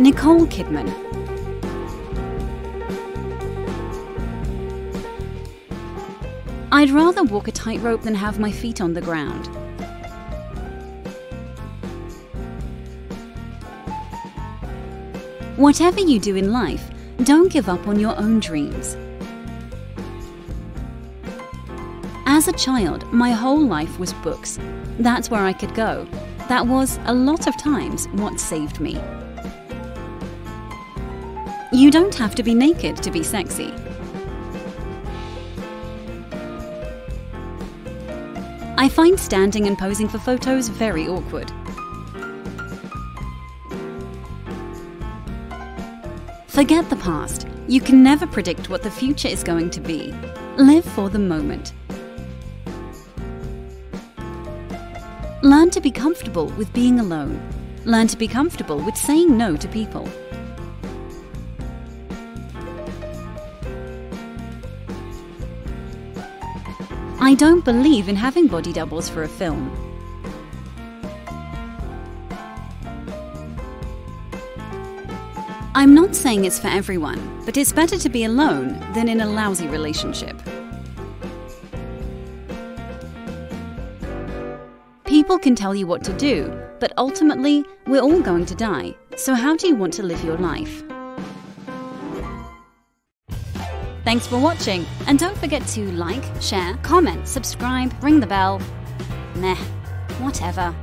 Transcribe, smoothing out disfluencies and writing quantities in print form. Nicole Kidman. I'd rather walk a tightrope than have my feet on the ground. Whatever you do in life, don't give up on your own dreams. As a child, my whole life was books. That's where I could go. That was, a lot of times, what saved me. You don't have to be naked to be sexy. I find standing and posing for photos very awkward. Forget the past. You can never predict what the future is going to be. Live for the moment. Learn to be comfortable with being alone. Learn to be comfortable with saying no to people. I don't believe in having body doubles for a film. I'm not saying it's for everyone, but it's better to be alone than in a lousy relationship. People can tell you what to do, but ultimately, we're all going to die. So how do you want to live your life? Thanks for watching, and don't forget to like, share, comment, subscribe, ring the bell. Meh, whatever.